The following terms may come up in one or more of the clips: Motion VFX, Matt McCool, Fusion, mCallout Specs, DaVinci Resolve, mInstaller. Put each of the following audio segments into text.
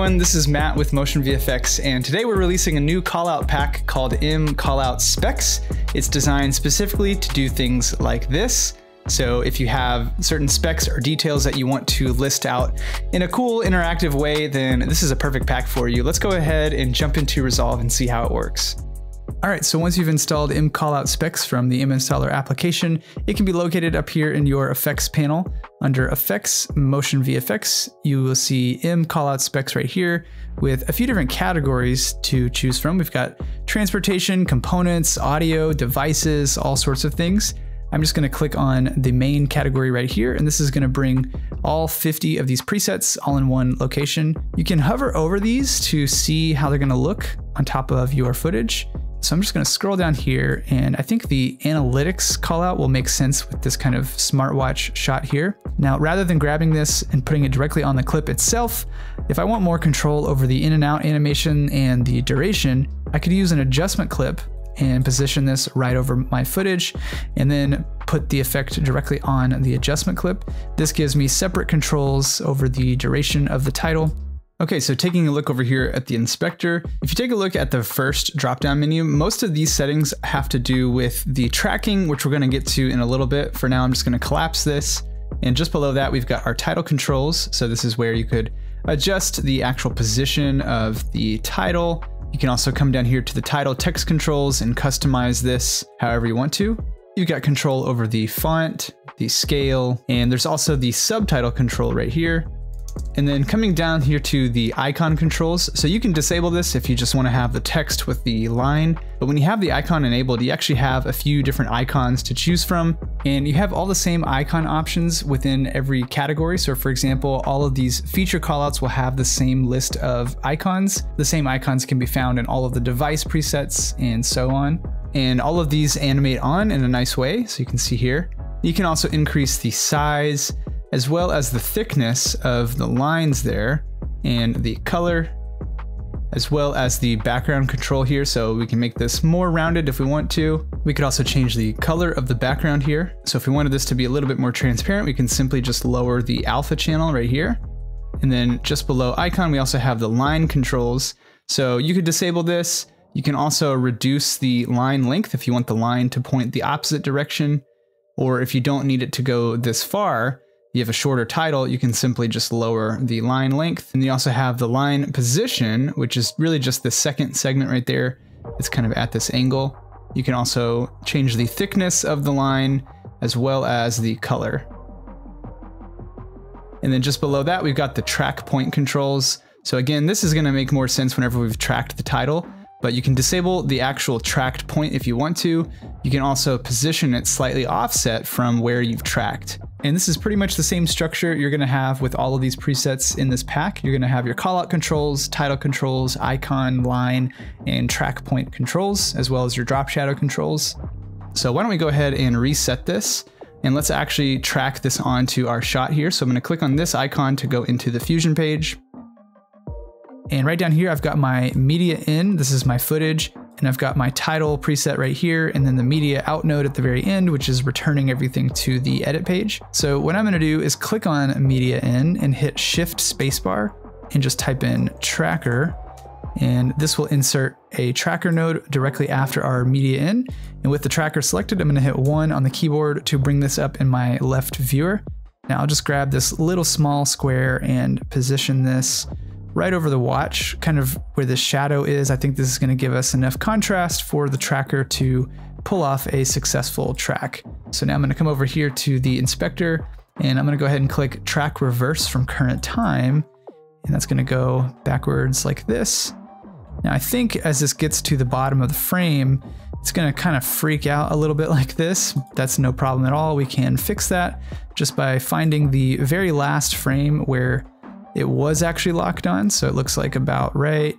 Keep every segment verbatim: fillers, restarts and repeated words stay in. everyone, this is Matt with Motion V F X, and today we're releasing a new callout pack called mCallout Specs. It's designed specifically to do things like this. So if you have certain specs or details that you want to list out in a cool interactive way, then this is a perfect pack for you. Let's go ahead and jump into Resolve and see how it works. All right, so once you've installed mCallout Specs from the mInstaller application, it can be located up here in your effects panel. Under effects, motion V F X, you will see mCallout Specs right here with a few different categories to choose from. We've got transportation, components, audio, devices, all sorts of things. I'm just gonna click on the main category right here, and this is gonna bring all fifty of these presets all in one location. You can hover over these to see how they're gonna look on top of your footage. So I'm just gonna scroll down here, and I think the analytics callout will make sense with this kind of smartwatch shot here. Now, rather than grabbing this and putting it directly on the clip itself, if I want more control over the in and out animation and the duration, I could use an adjustment clip and position this right over my footage and then put the effect directly on the adjustment clip. This gives me separate controls over the duration of the title. Okay, so taking a look over here at the inspector, if you take a look at the first drop-down menu, most of these settings have to do with the tracking, which we're gonna get to in a little bit. For now, I'm just gonna collapse this. And just below that, we've got our title controls. So this is where you could adjust the actual position of the title. You can also come down here to the title text controls and customize this however you want to. You've got control over the font, the scale, and there's also the subtitle control right here. And then coming down here to the icon controls. So you can disable this if you just want to have the text with the line. But when you have the icon enabled, you actually have a few different icons to choose from. And you have all the same icon options within every category. So for example, all of these feature callouts will have the same list of icons. The same icons can be found in all of the device presets and so on. And all of these animate on in a nice way. So you can see here. You can also increase the size, as well as the thickness of the lines there, and the color, as well as the background control here. So we can make this more rounded if we want to. We could also change the color of the background here. So if we wanted this to be a little bit more transparent, we can simply just lower the alpha channel right here. And then just below icon, we also have the line controls. So you could disable this. You can also reduce the line length if you want the line to point the opposite direction, or if you don't need it to go this far, you have a shorter title, you can simply just lower the line length. And you also have the line position, which is really just the second segment right there. It's kind of at this angle. You can also change the thickness of the line as well as the color. And then just below that, we've got the track point controls. So again, this is gonna make more sense whenever we've tracked the title, but you can disable the actual tracked point if you want to. You can also position it slightly offset from where you've tracked. And this is pretty much the same structure you're gonna have with all of these presets in this pack. You're gonna have your callout controls, title controls, icon, line, and track point controls, as well as your drop shadow controls. So why don't we go ahead and reset this, and let's actually track this onto our shot here. So I'm gonna click on this icon to go into the Fusion page. And right down here, I've got my media in, this is my footage, and I've got my title preset right here, and then the media out node at the very end, which is returning everything to the edit page. So what I'm gonna do is click on media in and hit shift spacebar and just type in tracker. And this will insert a tracker node directly after our media in. And with the tracker selected, I'm gonna hit one on the keyboard to bring this up in my left viewer. Now I'll just grab this little small square and position this right over the watch, kind of where the shadow is. I think this is going to give us enough contrast for the tracker to pull off a successful track. So now I'm going to come over here to the inspector, and I'm going to go ahead and click track reverse from current time. And that's going to go backwards like this. Now I think as this gets to the bottom of the frame, it's going to kind of freak out a little bit like this. That's no problem at all. We can fix that just by finding the very last frame where it was actually locked on, so it looks like about right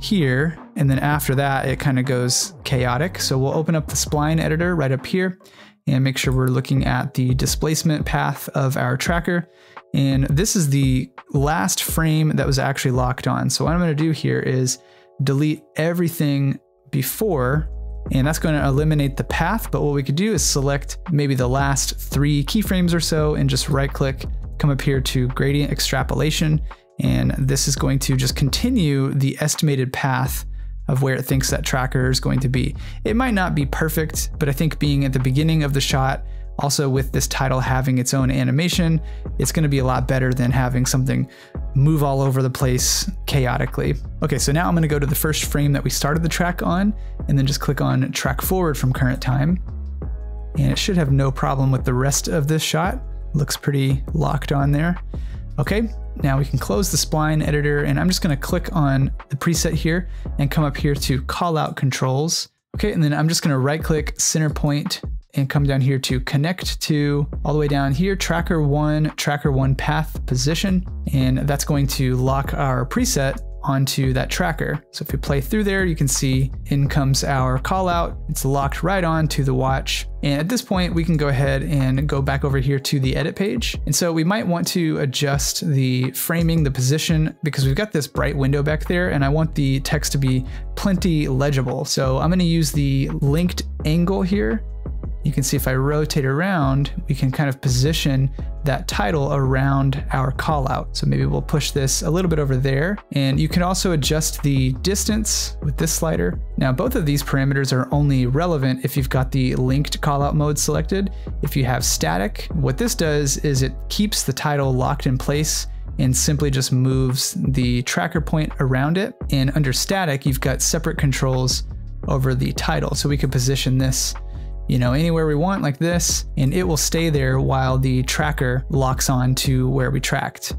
here. And then after that, it kind of goes chaotic. So we'll open up the spline editor right up here and make sure we're looking at the displacement path of our tracker. And this is the last frame that was actually locked on. So what I'm gonna do here is delete everything before, and that's gonna eliminate the path. But what we could do is select maybe the last three keyframes or so and just right click, come up here to gradient extrapolation, And this is going to just continue the estimated path of where it thinks that tracker is going to be. It might not be perfect, but I think being at the beginning of the shot, also with this title having its own animation, it's going to be a lot better than having something move all over the place chaotically. Okay, so now I'm going to go to the first frame that we started the track on, and then just click on track forward from current time. And it should have no problem with the rest of this shot. Looks pretty locked on there. Okay, now we can close the spline editor, and I'm just going to click on the preset here and come up here to call out controls. Okay, and then I'm just going to right click center point and come down here to connect to, all the way down here, tracker one, tracker one path position, and that's going to lock our preset onto that tracker. So if we play through there, you can see in comes our call out. It's locked right on to the watch. And at this point, we can go ahead and go back over here to the edit page. And so we might want to adjust the framing, the position, because we've got this bright window back there and I want the text to be plenty legible. So I'm gonna use the linked angle here. You can see if I rotate around, we can kind of position that title around our callout. So maybe we'll push this a little bit over there. And you can also adjust the distance with this slider. Now, both of these parameters are only relevant if you've got the linked callout mode selected. If you have static, what this does is it keeps the title locked in place and simply just moves the tracker point around it. And under static, you've got separate controls over the title. So we could position this, you know, anywhere we want like this, and it will stay there while the tracker locks on to where we tracked.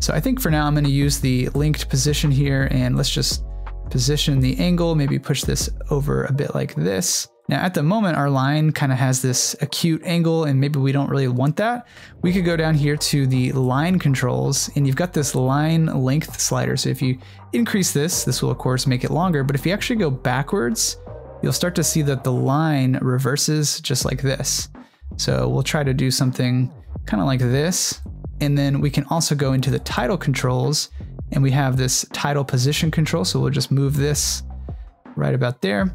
So I think for now I'm going to use the linked position here, and let's just position the angle, maybe push this over a bit like this. Now at the moment our line kind of has this acute angle and maybe we don't really want that. We could go down here to the line controls, and you've got this line length slider. So if you increase this, this will of course make it longer, but if you actually go backwards, you'll start to see that the line reverses just like this. So we'll try to do something kind of like this. And then we can also go into the title controls, and we have this title position control. So we'll just move this right about there.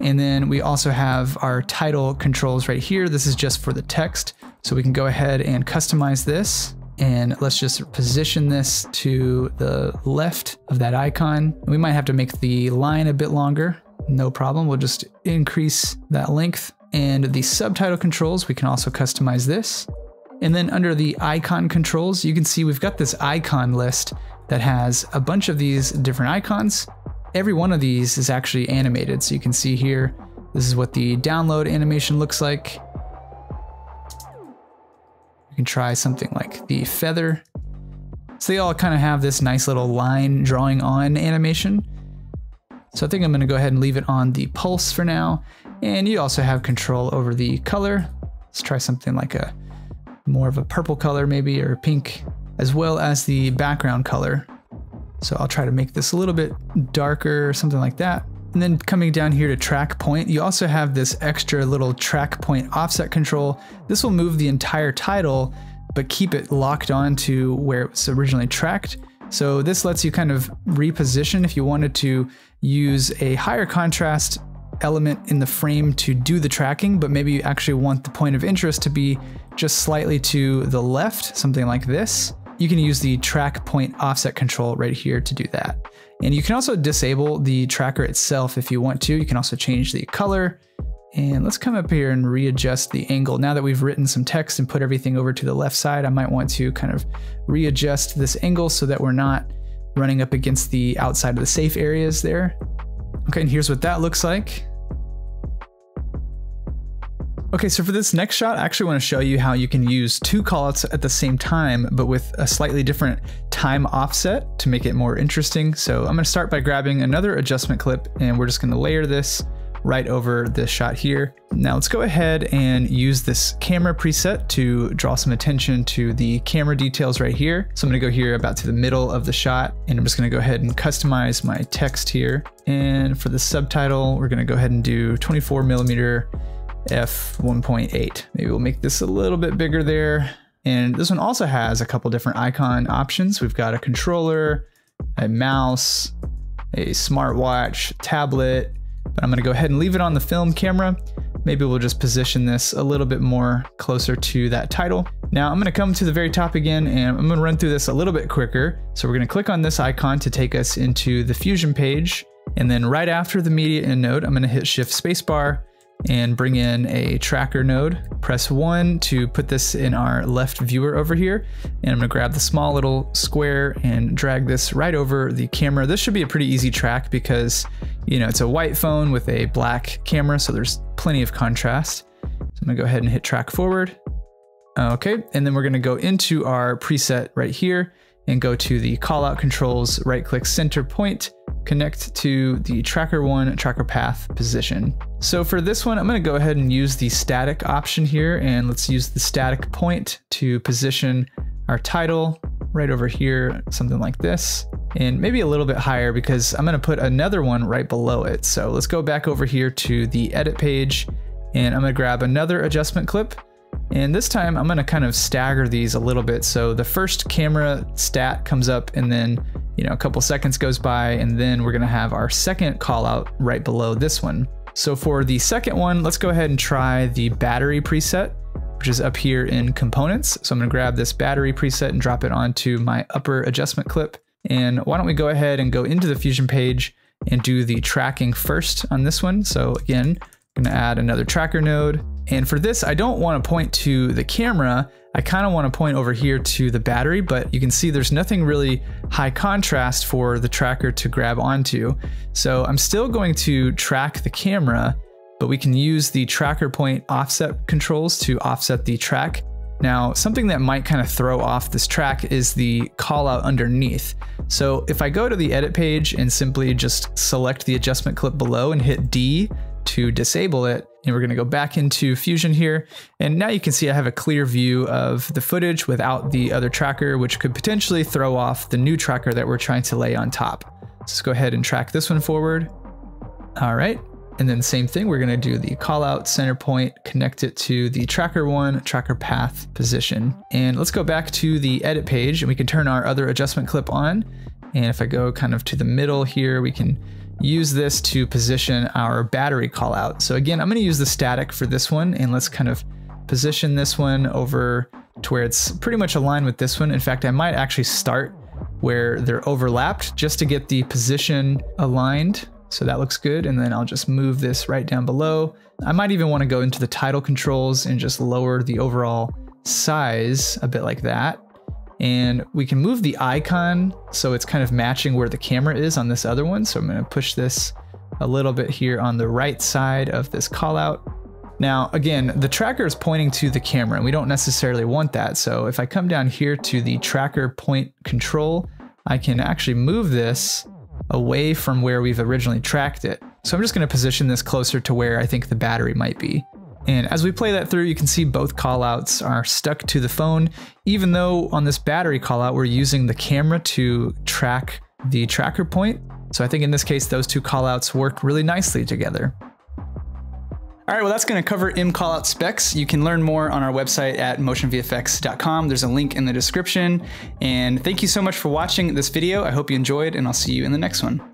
And then we also have our title controls right here. This is just for the text. So we can go ahead and customize this. And let's just position this to the left of that icon. We might have to make the line a bit longer. No problem, we'll just increase that length. And the subtitle controls, we can also customize this. And then under the icon controls, you can see we've got this icon list that has a bunch of these different icons. Every one of these is actually animated. So you can see here, this is what the download animation looks like. You can try something like the feather. So they all kind of have this nice little line drawing on animation. So I think I'm going to go ahead and leave it on the pulse for now. And you also have control over the color. Let's try something like a more of a purple color maybe, or pink, as well as the background color. So I'll try to make this a little bit darker, something like that. And then coming down here to track point, you also have this extra little track point offset control. This will move the entire title, but keep it locked on to where it was originally tracked. So this lets you kind of reposition if you wanted to use a higher contrast element in the frame to do the tracking, but maybe you actually want the point of interest to be just slightly to the left, something like this. You can use the track point offset control right here to do that. And you can also disable the tracker itself if you want to. You can also change the color. And let's come up here and readjust the angle. Now that we've written some text and put everything over to the left side, I might want to kind of readjust this angle so that we're not running up against the outside of the safe areas there. Okay, and here's what that looks like. Okay, so for this next shot, I actually want to show you how you can use two callouts at the same time, but with a slightly different time offset to make it more interesting. So I'm going to start by grabbing another adjustment clip, and we're just going to layer this right over this shot here. Now let's go ahead and use this camera preset to draw some attention to the camera details right here. So I'm gonna go here about to the middle of the shot, and I'm just gonna go ahead and customize my text here. And for the subtitle, we're gonna go ahead and do twenty-four millimeter f one point eight. Maybe we'll make this a little bit bigger there. And this one also has a couple different icon options. We've got a controller, a mouse, a smartwatch, tablet, but I'm going to go ahead and leave it on the film camera. Maybe we'll just position this a little bit more closer to that title. Now I'm gonna come to the very top again, and I'm gonna run through this a little bit quicker. So we're gonna click on this icon to take us into the Fusion page. And then right after the media in node, I'm gonna hit shift spacebar and bring in a tracker node. Press one to put this in our left viewer over here. And I'm gonna grab the small little square and drag this right over the camera. This should be a pretty easy track because, you know, it's a white phone with a black camera, so there's plenty of contrast. So I'm gonna go ahead and hit track forward. Okay, and then we're gonna go into our preset right here and go to the callout controls, right click center point, connect to the tracker one, tracker path position. So for this one, I'm gonna go ahead and use the static option here, and let's use the static point to position our title right over here, something like this, and maybe a little bit higher because I'm gonna put another one right below it. So let's go back over here to the edit page, and I'm gonna grab another adjustment clip. And this time I'm gonna kind of stagger these a little bit. So the first camera stat comes up, and then, you know, a couple seconds goes by, and then we're gonna have our second call out right below this one. So for the second one, let's go ahead and try the battery preset, which is up here in components. So I'm gonna grab this battery preset and drop it onto my upper adjustment clip. And why don't we go ahead and go into the Fusion page and do the tracking first on this one. So again, I'm gonna add another tracker node. And for this, I don't want to point to the camera. I kind of want to point over here to the battery, but you can see there's nothing really high contrast for the tracker to grab onto. So I'm still going to track the camera, but we can use the tracker point offset controls to offset the track. Now, something that might kind of throw off this track is the callout underneath. So if I go to the edit page and simply just select the adjustment clip below and hit D to disable it, and we're gonna go back into Fusion here. And now you can see I have a clear view of the footage without the other tracker, which could potentially throw off the new tracker that we're trying to lay on top. Let's go ahead and track this one forward. All right, and then same thing, we're gonna do the call out center point, connect it to the tracker one, tracker path position. And let's go back to the edit page, and we can turn our other adjustment clip on. And if I go kind of to the middle here, we can use this to position our battery callout. So again, I'm gonna use the static for this one, and let's kind of position this one over to where it's pretty much aligned with this one. In fact, I might actually start where they're overlapped just to get the position aligned. So that looks good. And then I'll just move this right down below. I might even wanna go into the title controls and just lower the overall size a bit like that. And we can move the icon so it's kind of matching where the camera is on this other one. So I'm gonna push this a little bit here on the right side of this callout. Now, again, the tracker is pointing to the camera, and we don't necessarily want that. So if I come down here to the tracker point control, I can actually move this away from where we've originally tracked it. So I'm just gonna position this closer to where I think the battery might be. And as we play that through, you can see both callouts are stuck to the phone, even though on this battery callout, we're using the camera to track the tracker point. So I think in this case, those two callouts work really nicely together. All right, well, that's gonna cover mCallout Specs. You can learn more on our website at motion V F X dot com. There's a link in the description. And thank you so much for watching this video. I hope you enjoyed, and I'll see you in the next one.